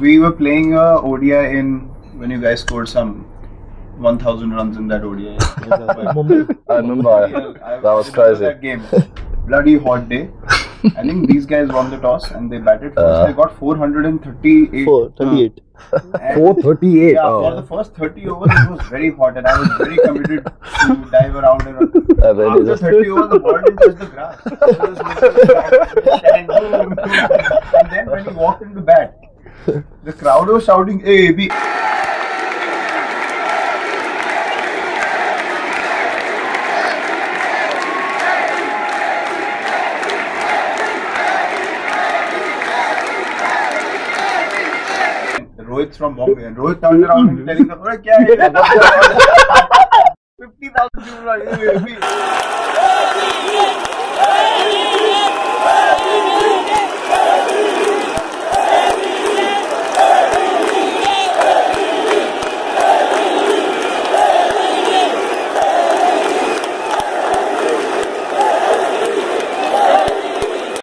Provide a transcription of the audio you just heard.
We were playing ODI when you guys scored some 1,000 runs in that ODI. I remember. That was crazy. That game, bloody hot day. I think these guys won the toss and they batted first. They got 438. 438. 438. Yeah, for the first 30 overs it was very hot and I was very committed to dive around and around. After 30 overs the ball didn't touch the grass. And then when he walked into bat, the crowd was shouting AAB. Rohit's from Bombay and Rohit turned around and telling them, "What is this? 50,000 people are AAB."